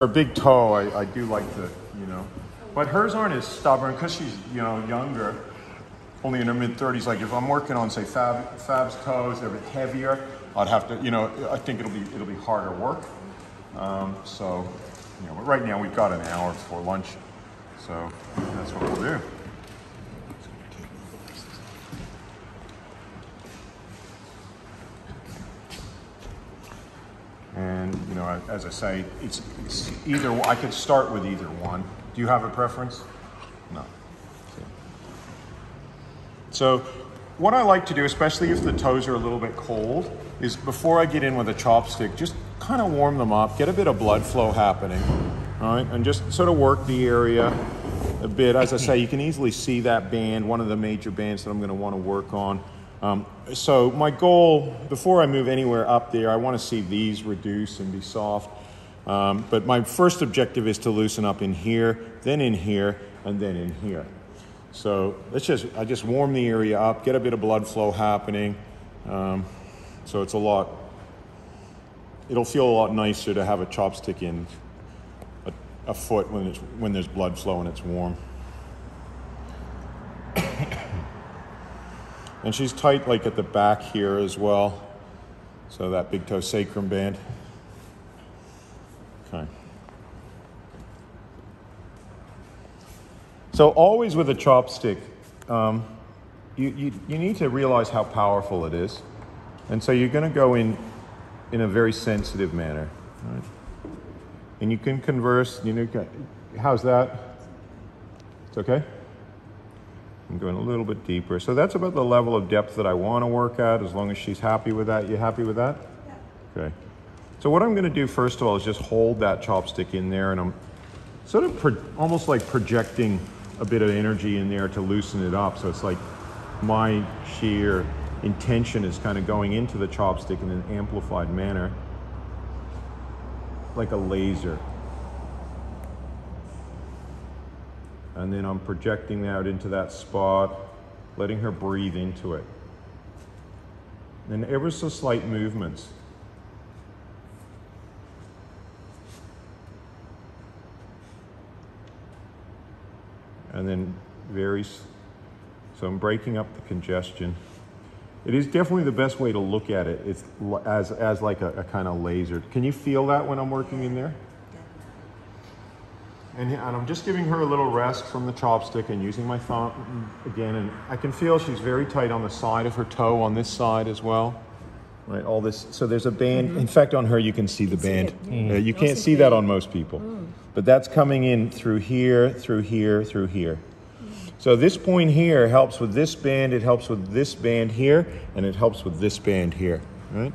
Her big toe, I do like to, you know. But hers aren't as stubborn because she's, you know, younger, only in her mid-30s. Like if I'm working on, say, Fab's toes, they're a bit heavier, I'd have to, you know, I think it'll be harder work. So, you know, but right now we've got an hour before lunch. So that's what we'll do. And, you know, as I say, it's either, I could start with either one. Do you have a preference? No. Okay. So what I like to do, especially if the toes are a little bit cold, is before I get in with a chopstick, just kind of warm them up, get a bit of blood flow happening, all right? And just sort of work the area a bit. As I say, you can easily see that band, one of the major bands that I'm going to want to work on. So my goal, before I move anywhere up there, I want to see these reduce and be soft. But my first objective is to loosen up in here, then in here, and then in here. So I just warm the area up, get a bit of blood flow happening. So it'll feel a lot nicer to have a chopstick in a foot when there's blood flow and it's warm. And she's tight like at the back here as well. So that big toe sacrum band. Okay. So always with a chopstick, you need to realize how powerful it is. And so you're gonna go in a very sensitive manner. Right? And you can converse, you know, how's that? It's okay? I'm going a little bit deeper. So that's about the level of depth that I want to work at, as long as she's happy with that. You happy with that? Yeah. Okay. So what I'm going to do first of all is just hold that chopstick in there, and I'm sort of almost like projecting a bit of energy in there to loosen it up. So it's like my sheer intention is kind of going into the chopstick in an amplified manner, like a laser. And then I'm projecting out into that spot, letting her breathe into it. And ever so slight movements. And then so I'm breaking up the congestion. It is definitely the best way to look at it. It's as like a kind of laser. Can you feel that when I'm working in there? And I'm just giving her a little rest from the chopstick and using my thumb again. And I can feel she's very tight on the side of her toe, on this side as well. Right, all this. So there's a band. Mm-hmm. In fact, on her, you can see the band. Mm-hmm. You can't see that on most people. Mm. But that's coming in through here, through here, through here. Mm. So this point here helps with this band. It helps with this band here. And it helps with this band here. Right?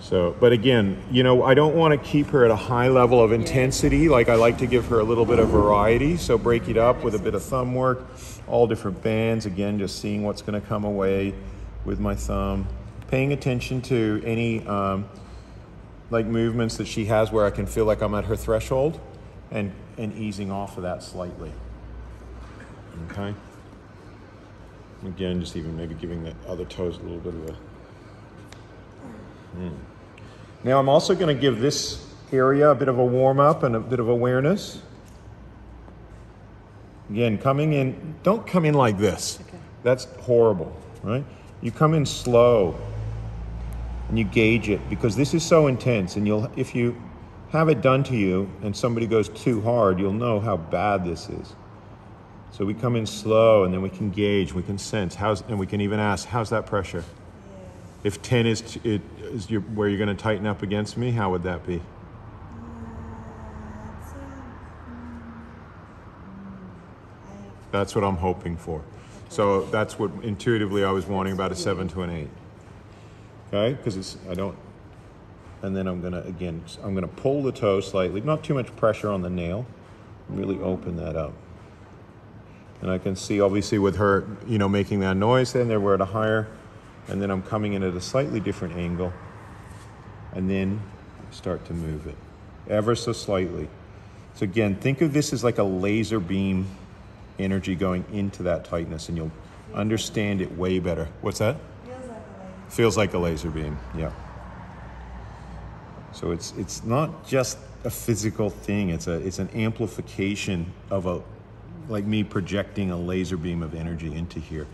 So, but again, you know, I don't want to keep her at a high level of intensity. Like I like to give her a little bit of variety. So break it up with a bit of thumb work, all different bands. Again, just seeing what's going to come away with my thumb. Paying attention to any like movements that she has where I can feel like I'm at her threshold and easing off of that slightly. Okay. Again, just even maybe giving the other toes a little bit of a... Mm. Now I'm also going to give this area a bit of a warm-up and a bit of awareness. Again, coming in, don't come in like this. Okay. That's horrible, right? You come in slow and you gauge it because this is so intense, and if you have it done to you and somebody goes too hard, you'll know how bad this is. So we come in slow and then we can gauge, we can sense, and we can even ask, how's that pressure? If 10 is where you're going to tighten up against me, how would that be? That's what I'm hoping for. Okay. So that's what intuitively I was wanting, about a 7 to an 8. Okay, because and then I'm gonna pull the toe slightly, not too much pressure on the nail, really open that up. And I can see obviously with her, you know, making that noise, then we're at a higher. And then I'm coming in at a slightly different angle, and then start to move it ever so slightly. So again, think of this as like a laser beam energy going into that tightness, and you'll understand it way better. What's that? Feels like a laser beam, yeah. So it's not just a physical thing. It's an amplification of a, like me projecting a laser beam of energy into here.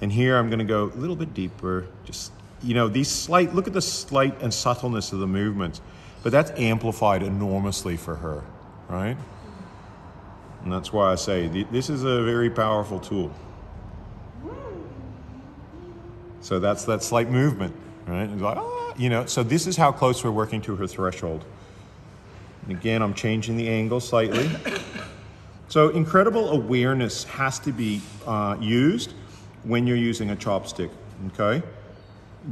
And here I'm gonna go a little bit deeper. Just, you know, these slight, look at the slight and subtleness of the movements, but that's amplified enormously for her, right? And that's why I say this is a very powerful tool. So that's that slight movement, right? It's like, ah, you know, so this is how close we're working to her threshold. And again, I'm changing the angle slightly. So incredible awareness has to be used when you're using a chopstick, okay?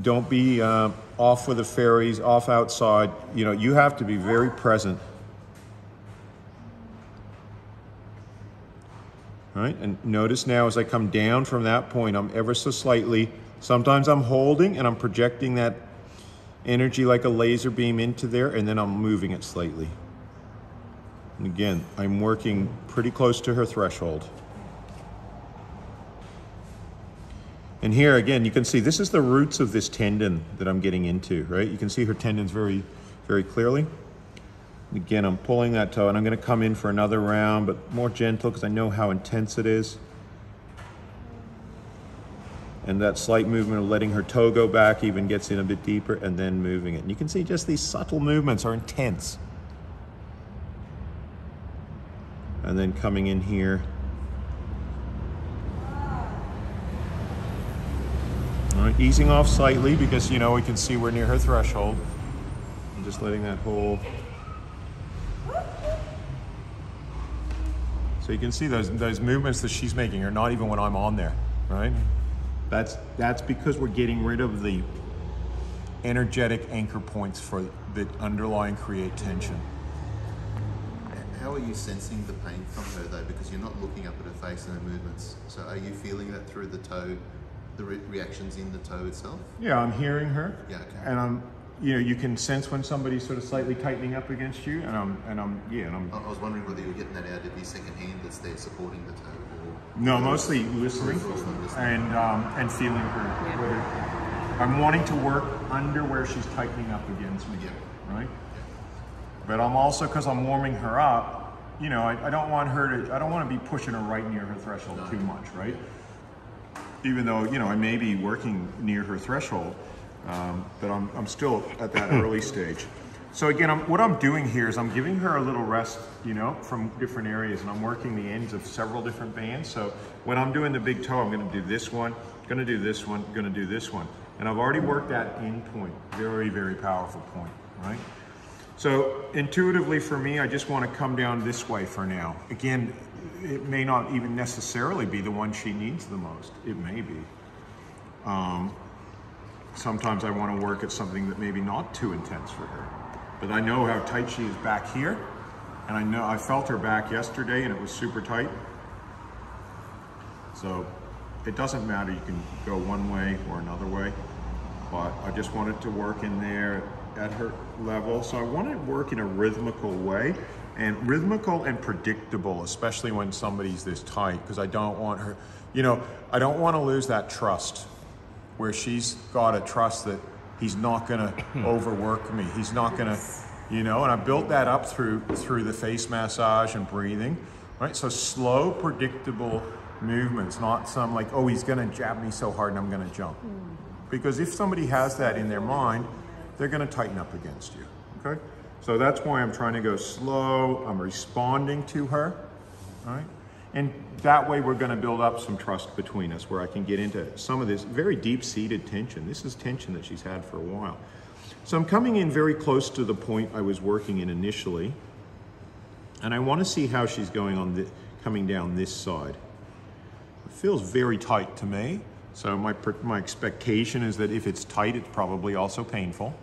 Don't be off with the fairies, off outside. You know, you have to be very present. All right, and notice now as I come down from that point, I'm ever so slightly, sometimes I'm holding and I'm projecting that energy like a laser beam into there, and then I'm moving it slightly. And again, I'm working pretty close to her threshold. And here again, you can see this is the roots of this tendon that I'm getting into, right? You can see her tendons very, very clearly. Again, I'm pulling that toe and I'm gonna come in for another round, but more gentle because I know how intense it is. And that slight movement of letting her toe go back even gets in a bit deeper and then moving it. And you can see just these subtle movements are intense. And then coming in here. Easing off slightly because, you know, we can see we're near her threshold. I'm just letting that hold. So you can see those movements that she's making are not even when I'm on there, right? That's because we're getting rid of the energetic anchor points for that underlying create tension. How are you sensing the pain from her though? Because you're not looking up at her face and her movements. So are you feeling that through the toe? The reactions in the toe itself? Yeah, I'm hearing her. Yeah, okay. And I'm, you know, you can sense when somebody's sort of slightly tightening up against you, and I was wondering whether you were getting that out of the second hand that's there supporting the toe. Or no, mostly listening and feeling her. Yeah. Whether, I'm wanting to work under where she's tightening up against me, yeah. Right? Yeah. But I'm also, because I'm warming her up, you know, I don't want her to, I don't want to be pushing her right near her threshold too much, right? Yeah. Even though, you know, I may be working near her threshold, but I'm still at that early stage. So again, what I'm doing here is I'm giving her a little rest, you know, from different areas, and I'm working the ends of several different bands. So when I'm doing the big toe, I'm gonna do this one, gonna do this one, gonna do this one. And I've already worked that end point, very, very powerful point, right? So intuitively for me, I just wanna come down this way for now. Again, it may not even necessarily be the one she needs the most. It may be. Sometimes I want to work at something that may be not too intense for her, but I know how tight she is back here. And I know I felt her back yesterday and it was super tight. So it doesn't matter. You can go one way or another way, but I just wanted to work in there at her level. So I want to work in a rhythmical way. And rhythmical and predictable, especially when somebody's this tight, because I don't want her, you know, I don't want to lose that trust where she's got to trust that he's not going to overwork me. He's not going to, you know, and I built that up through the face massage and breathing, right? So slow, predictable movements, not some like, oh, he's going to jab me so hard and I'm going to jump. Because if somebody has that in their mind, they're going to tighten up against you, okay? So that's why I'm trying to go slow. I'm responding to her, right? And that way we're gonna build up some trust between us where I can get into some of this very deep-seated tension. This is tension that she's had for a while. So I'm coming in very close to the point I was working in initially. And I wanna see how she's going on coming down this side. It feels very tight to me. So my expectation is that if it's tight, it's probably also painful.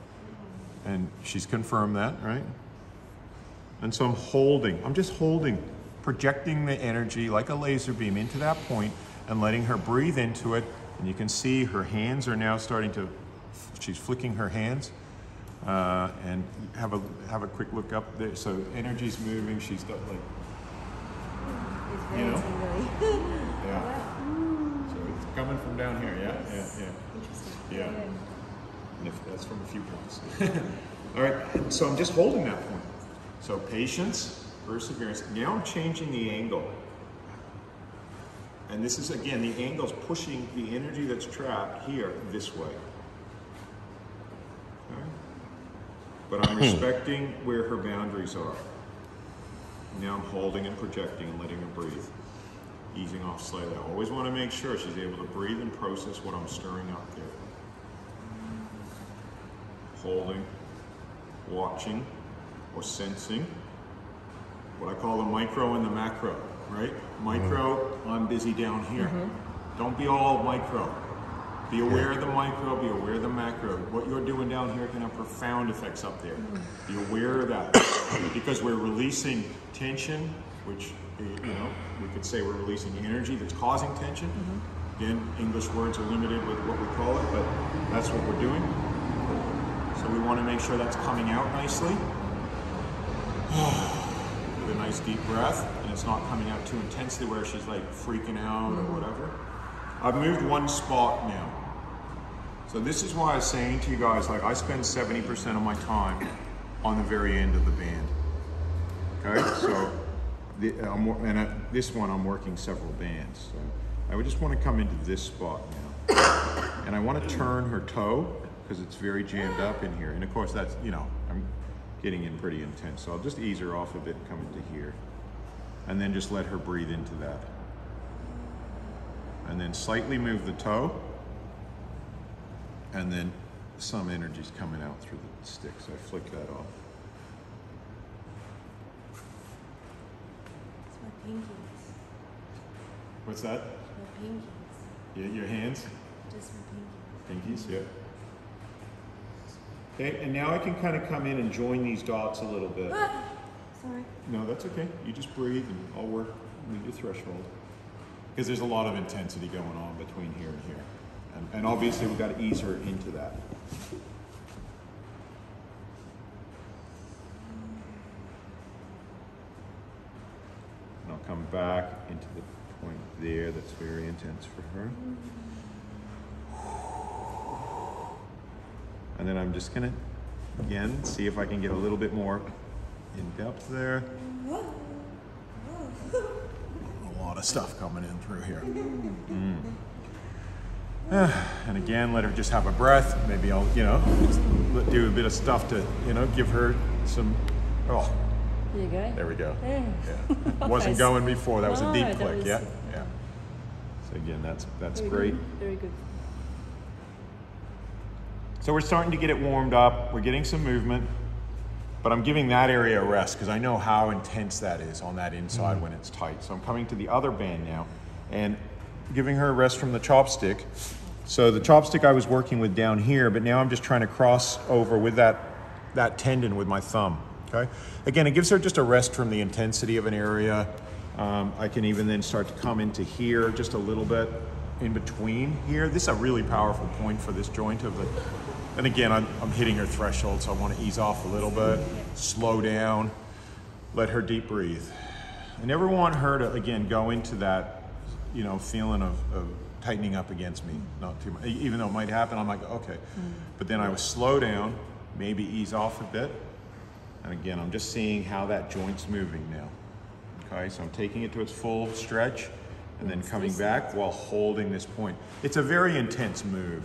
And she's confirmed that, right? And so I'm just holding, projecting the energy like a laser beam into that point and letting her breathe into it. And you can see her hands are now starting to, she's flicking her hands. And have a quick look up there. So energy's moving, she's got like, you know? Yeah. So it's coming from down here, yeah? Yeah, yeah. Interesting. Yeah. And if that's from a few points. All right, so I'm just holding that point. So patience, perseverance. Now I'm changing the angle. And this is, again, the angle's pushing the energy that's trapped here this way. Okay? But I'm respecting where her boundaries are. Now I'm holding and projecting and letting her breathe. Easing off slightly. I always want to make sure she's able to breathe and process what I'm stirring up there. Holding, watching, or sensing. What I call the micro and the macro, right? Micro, I'm busy down here. Don't be all micro. Be aware of the micro, be aware of the macro. What you're doing down here can have profound effects up there. Be aware of that. Because we're releasing tension, which, you know, we could say we're releasing energy that's causing tension. Again, English words are limited with what we call it, but that's what we're doing. So we want to make sure that's coming out nicely. With a nice deep breath, and it's not coming out too intensely where she's like freaking out or whatever. I've moved one spot now. So this is why I was saying to you guys, like, I spend 70% of my time on the very end of the band. Okay, so this one I'm working several bands. So I would just want to come into this spot now. And I want to turn her toe because it's very jammed up in here. And of course that's, you know, I'm getting in pretty intense. So I'll just ease her off a bit and come into here. And then just let her breathe into that. And then slightly move the toe. And then some energy's coming out through the stick. So I flick that off. It's my pinkies. What's that? My pinkies. Yeah, your hands? Just my pinkies. Pinkies, yeah. Okay, and now I can kind of come in and join these dots a little bit. Sorry. No, that's okay. You just breathe and I'll work with your threshold. Because there's a lot of intensity going on between here and here. And obviously we've got to ease her into that. And I'll come back into the point there that's very intense for her. And then I'm just gonna, again, see if I can get a little bit more in depth there. A lot of stuff coming in through here. And again, let her just have a breath. Maybe I'll, you know, just do a bit of stuff to, you know, give her some, oh. You go. There we go. Yeah. Nice. Wasn't going before, that was a deep click, yeah? Yeah. So again, that's very great. Good. Very good. So we're starting to get it warmed up, we're getting some movement, but I'm giving that area a rest because I know how intense that is on that inside when it's tight. So I'm coming to the other band now and giving her a rest from the chopstick. So the chopstick I was working with down here, but now I'm just trying to cross over with that tendon with my thumb, okay? Again, it gives her just a rest from the intensity of an area. I can even then start to come into here just a little bit in between here. This is a really powerful point for this joint of the. And again, I'm hitting her threshold, so I want to ease off a little bit, slow down, let her deep breathe. I never want her to, again, go into that, you know, feeling of tightening up against me, not too much. Even though it might happen, I'm like, okay. But then I would slow down, maybe ease off a bit. And again, I'm just seeing how that joint's moving now. Okay, so I'm taking it to its full stretch and then coming back while holding this point. It's a very intense move.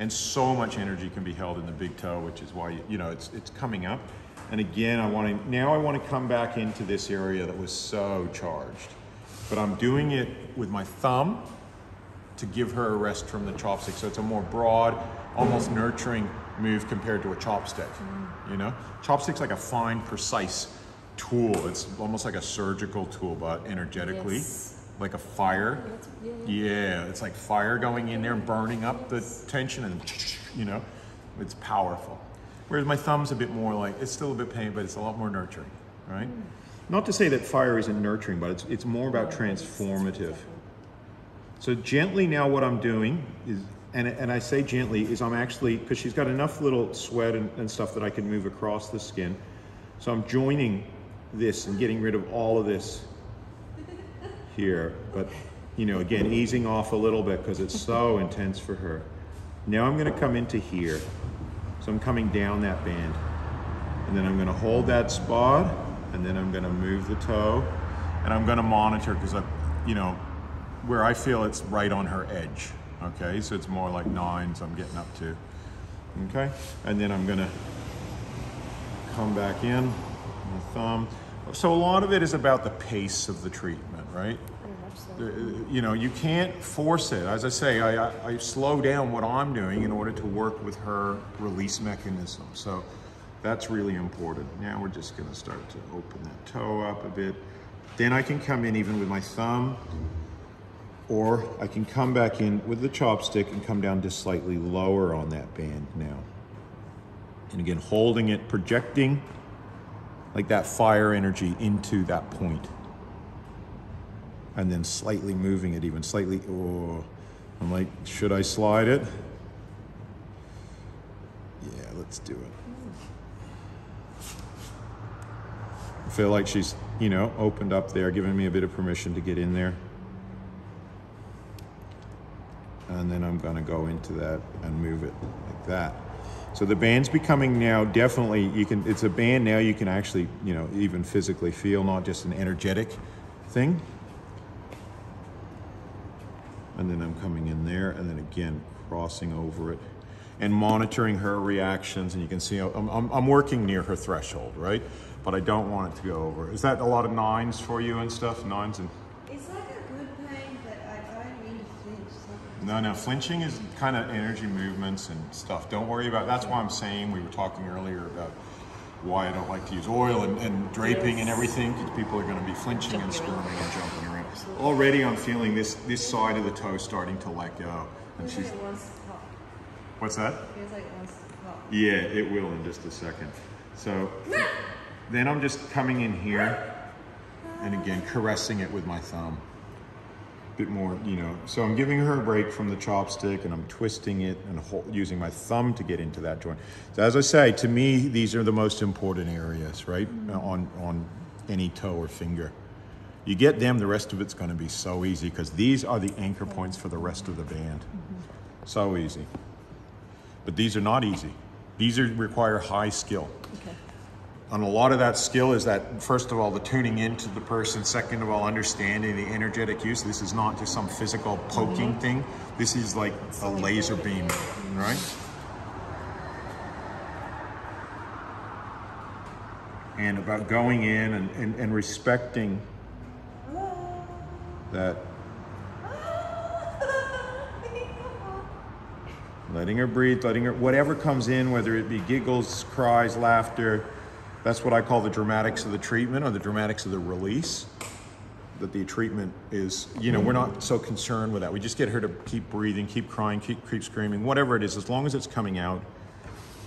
And so much energy can be held in the big toe, which is why, you know, it's coming up. And again, I want to come back into this area that was so charged. But I'm doing it with my thumb to give her a rest from the chopstick. So it's a more broad, almost nurturing move compared to a chopstick, you know? Chopstick's like a fine, precise tool. It's almost like a surgical tool, but energetically. Yes. Like a fire. Yeah, it's like fire going in there and burning up the tension and, you know, it's powerful. Whereas my thumb's a bit more like, it's still a bit pain, but it's a lot more nurturing, right? Not to say that fire isn't nurturing, but it's more about transformative. So gently now what I'm doing is, and I say gently, is I'm actually, because she's got enough little sweat and stuff that I can move across the skin. So I'm joining this and getting rid of all of this here, but, you know, again, easing off a little bit because it's so intense for her. Now I'm gonna come into here. So I'm coming down that band. And then I'm gonna hold that spot, and then I'm gonna move the toe, and I'm gonna monitor, because where I feel it's right on her edge. Okay, so it's more like 9s I'm getting up to. Okay, and then I'm gonna come back in with the thumb. So a lot of it is about the pace of the treatment, right? You know, you can't force it. As I say, I slow down what I'm doing in order to work with her release mechanism. So that's really important. Now we're just gonna start to open that toe up a bit. Then I can come in even with my thumb, or I can come back in with the chopstick and come down just slightly lower on that band now. And again, holding it, projecting like that fire energy into that point. And then slightly moving it even, slightly, oh, I'm like, should I slide it? Yeah, let's do it. I feel like she's, you know, opened up there, giving me a bit of permission to get in there. And then I'm gonna go into that and move it like that. So the band's becoming now definitely, you can, it's a band now you can actually, you know, even physically feel, not just an energetic thing. And then I'm coming in there, and then again, crossing over it and monitoring her reactions. And you can see I'm working near her threshold, right? But I don't want it to go over. Is that a lot of 9s for you and stuff? 9s and... It's like a good pain, but I don't mean to flinch. So... No, no, flinching is kind of energy movements and stuff. Don't worry about it. That's why I'm saying, we were talking earlier about why I don't like to use oil and draping, yes, and everything, because people are going to be flinching and squirming and jumping around. Absolutely. Already I'm feeling this side of the toe starting to let go. And she's... Like it wants to pop. What's that? It feels like it wants to pop. Yeah, it will in just a second. So then I'm just coming in here and again caressing it with my thumb. A bit more, you know. So I'm giving her a break from the chopstick, and I'm twisting it and using my thumb to get into that joint. So as I say, to me, these are the most important areas, right? Mm-hmm. On any toe or finger. You get them, the rest of it's gonna be so easy, because these are the anchor points for the rest of the band. Mm-hmm. So easy. But these are not easy. These require high skill. Okay. And a lot of that skill is that, first of all, the tuning into the person, second of all, understanding the energetic use. This is not just some physical poking mm-hmm. thing. This is like a laser beam, right? And about going in and respecting that, letting her breathe, letting her, whatever comes in, whether it be giggles, cries, laughter. That's what I call the dramatics of the treatment, or the dramatics of the release. That the treatment is, you know, we're not so concerned with that. We just get her to keep breathing, keep crying, keep screaming, whatever it is, as long as it's coming out.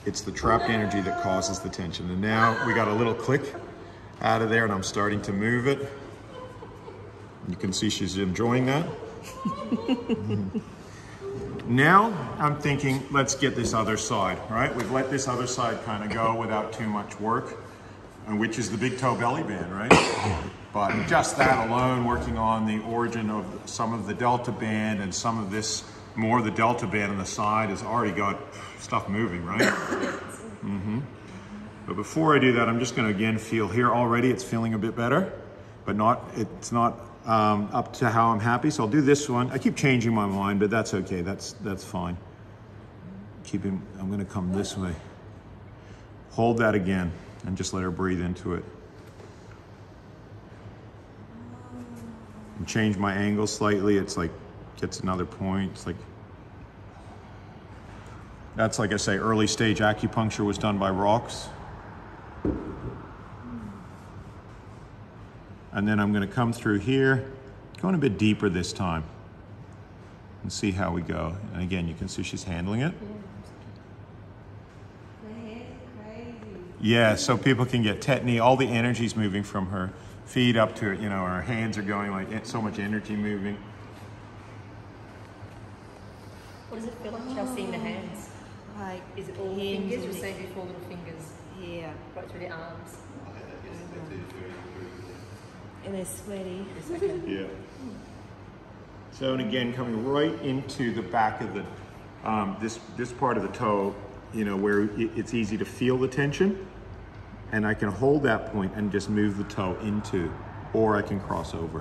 It's the trapped energy that causes the tension. And now we got a little click out of there, and I'm starting to move it. You can see she's enjoying that. Now I'm thinking, let's get this other side, right? We've let this other side kind of go without too much work, and which is the big toe belly band, right? But just that alone, working on the origin of some of the delta band and some of this, more of the delta band on the side, has already got stuff moving, right? Mm-hmm. But before I do that, I'm just gonna again feel here already, it's feeling a bit better, but not, it's not up to how I'm happy. So I'll do this one. I keep changing my mind, but that's okay. That's fine. Keep him, I'm gonna come this way. Hold that again and just let her breathe into it. And change my angle slightly. It's like, gets another point. It's like, that's like I say, early stage acupuncture was done by Rox. And then I'm gonna come through here, going a bit deeper this time, and see how we go. And again, you can see she's handling it. Yeah. My hair's crazy. Yeah, so people can get tetany, all the energy's moving from her feet up to it, you know, and her hands are going, like, so much energy moving. What does it feel like, Chelsea, in the hands? Like, is it all fingers, or is it all little fingers? Yeah. Right through the arms. And they're sweaty. Yeah. So, and again, coming right into the back of the this part of the toe, you know, where it's easy to feel the tension, and I can hold that point and just move the toe into, or I can cross over.